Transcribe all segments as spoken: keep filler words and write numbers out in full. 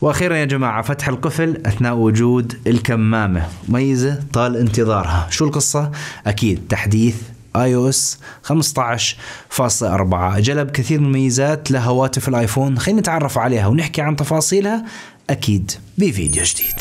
واخيرا يا جماعه فتح القفل اثناء وجود الكمامه، ميزه طال انتظارها. شو القصه؟ اكيد تحديث آي أو إس خمسة عشر نقطة أربعة جلب كثير من الميزات لهواتف الايفون، خلينا نتعرف عليها ونحكي عن تفاصيلها اكيد بفيديو جديد.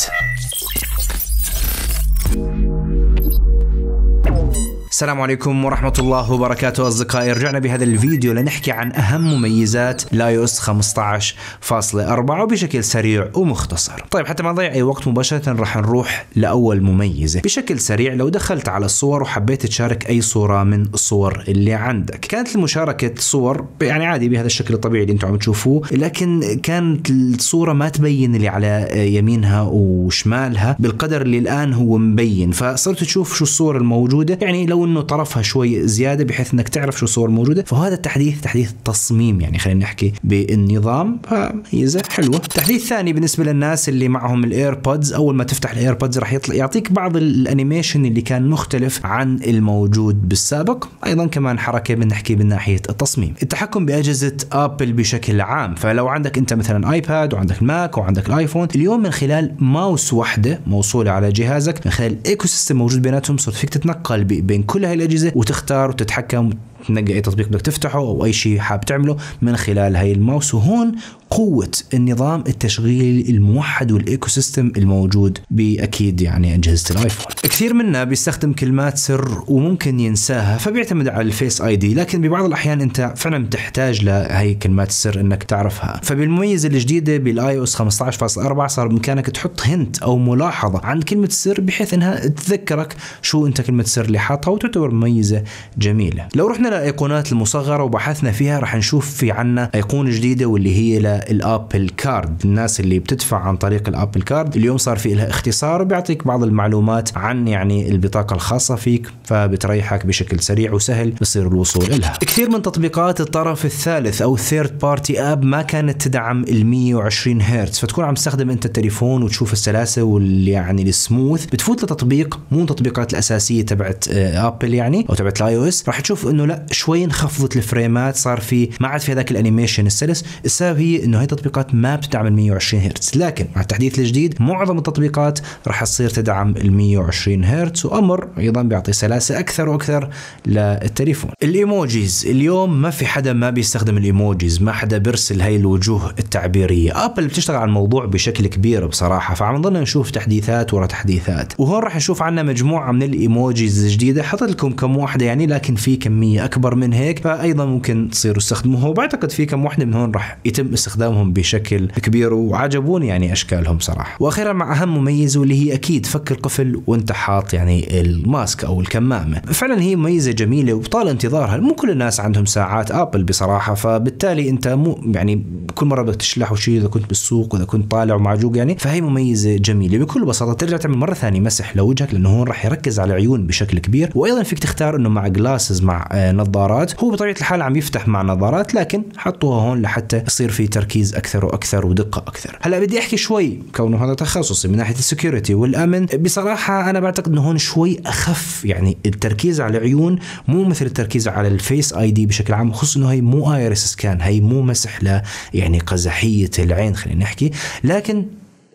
السلام عليكم ورحمة الله وبركاته أصدقائي، رجعنا بهذا الفيديو لنحكي عن أهم مميزات آي أو إس خمسة عشر نقطة أربعة وبشكل سريع ومختصر. طيب حتى ما نضيع أي وقت مباشرة راح نروح لأول مميزة. بشكل سريع لو دخلت على الصور وحبيت تشارك أي صورة من الصور اللي عندك، كانت المشاركة صور يعني عادي بهذا الشكل الطبيعي اللي أنتم عم تشوفوه، لكن كانت الصورة ما تبين اللي على يمينها وشمالها بالقدر اللي الآن هو مبين، فصرت تشوف شو الصور الموجودة، يعني لو انه طرفها شوي زياده بحيث انك تعرف شو الصور موجوده. فهذا التحديث تحديث تصميم، يعني خلينا نحكي بالنظام، فميزه حلوه. تحديث ثاني بالنسبه للناس اللي معهم الايربودز، اول ما تفتح الايربودز راح يطلع يعطيك بعض الانيميشن اللي كان مختلف عن الموجود بالسابق، ايضا كمان حركه بنحكي من ناحيه التصميم. التحكم باجهزه ابل بشكل عام، فلو عندك انت مثلا ايباد وعندك ماك وعندك الايفون، اليوم من خلال ماوس واحده موصوله على جهازك، من خلال الايكو سيستم موجود بيناتهم، صرت فيك تتنقل بين كل هاي الأجهزة وتختار وتتحكم، تنقي أي تطبيق بدك تفتحه أو أي شيء حاب تعمله من خلال هاي الماوس. وهون قوة النظام التشغيل الموحد والإيكو سيستم الموجود بأكيد يعني أجهزة الآيفون. كثير منا بيستخدم كلمات سر وممكن ينساها فبيعتمد على الفيس آي دي، لكن ببعض الأحيان أنت فعلا بتحتاج لهي كلمات السر أنك تعرفها. فبالمميزة الجديدة بالآي أو إس خمسة عشر نقطة أربعة صار بإمكانك تحط هنت أو ملاحظة عن كلمة السر بحيث أنها تذكرك شو أنت كلمة السر اللي حاطها، وتعتبر مميزة جميلة. لو رحنا للايقونات المصغره وبحثنا فيها راح نشوف في عنا ايقونه جديده واللي هي للابل كارد. الناس اللي بتدفع عن طريق الابل كارد اليوم صار في لها اختصار بيعطيك بعض المعلومات عن يعني البطاقه الخاصه فيك، فبتريحك بشكل سريع وسهل بصير الوصول لها. كثير من تطبيقات الطرف الثالث او الثيرد بارتي اب ما كانت تدعم ال مية وعشرين هرتز، فتكون عم تستخدم انت التليفون وتشوف السلاسه واللي يعني السموث، بتفوت لتطبيق مو التطبيقات الاساسيه تبعت ابل يعني او تبعت الاي او اس، راح تشوف انه لا شوي انخفضت الفريمات، صار في ما عاد في هذاك الانيميشن السلس. السبب هي انه هي التطبيقات ما بتدعم ال مية وعشرين هرتز، لكن مع التحديث الجديد معظم التطبيقات راح تصير تدعم ال مية وعشرين هرتز، وامر ايضا بيعطي سلاسه اكثر واكثر للتليفون. الايموجيز اليوم ما في حدا ما بيستخدم الايموجيز، ما حدا بيرسل هاي الوجوه التعبيريه. ابل بتشتغل على الموضوع بشكل كبير بصراحه، فعم نضلنا نشوف تحديثات ورا تحديثات، وهون راح نشوف عندنا مجموعه من الايموجيز الجديده. حطيت لكم كم واحده يعني، لكن في كميه اكبر من هيك، فايضا ممكن تصيروا تستخدموها، وبعتقد في كم وحده من هون راح يتم استخدامهم بشكل كبير، وعجبوني يعني اشكالهم صراحه. واخيرا مع اهم مميز واللي هي اكيد فك القفل وانت حاط يعني الماسك او الكمامه، فعلا هي ميزه جميله وطال انتظارها. مو كل الناس عندهم ساعات ابل بصراحه، فبالتالي انت مو يعني كل مره بدك تشلح وشيء، اذا كنت بالسوق واذا كنت طالع ومعجوق يعني، فهي مميزه جميله. بكل بساطه ترجع تعمل مره ثانيه مسح لوجهك، لانه هون راح يركز على العيون بشكل كبير، وايضا فيك تختار انه مع جلاسز مع نظارات، هو بطبيعه الحال عم يفتح مع نظارات، لكن حطوها هون لحتى يصير في تركيز اكثر واكثر ودقه اكثر. هلا بدي احكي شوي كونه هذا تخصصي من ناحيه السكيورتي والامن، بصراحه انا بعتقد انه هون شوي اخف، يعني التركيز على العيون مو مثل التركيز على الفيس اي دي بشكل عام، خصوصا انه هي مو ايريس سكان، هي مو مسح ل يعني قزحيه العين خلينا نحكي، لكن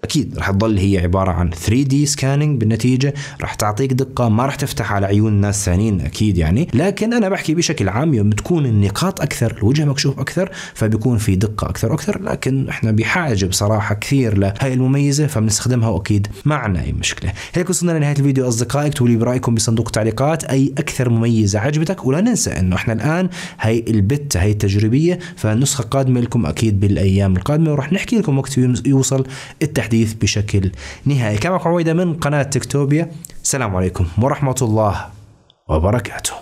اكيد راح تضل هي عباره عن ثري دي سكاننج، بالنتيجه راح تعطيك دقه ما راح تفتح على عيون ناس ثانيين اكيد يعني. لكن انا بحكي بشكل عام يوم بتكون النقاط اكثر، الوجه مكشوف اكثر، فبيكون في دقه اكثر واكثر، لكن احنا بحاجه بصراحه كثير لهي المميزه، فبنستخدمها واكيد ما عندنا اي مشكله. هيك وصلنا لنهايه الفيديو اصدقائي، اكتبوا لي برايكم بصندوق التعليقات اي اكثر مميزه عجبتك، ولا ننسى انه احنا الان هي البت هي التجريبيه، فالنسخه قادمه لكم اكيد بالايام القادمه، وراح نحكي لكم وقت يوصل التحديث بشكل نهائي. كما عودة من قناة تكتوبيا، السلام عليكم ورحمة الله وبركاته.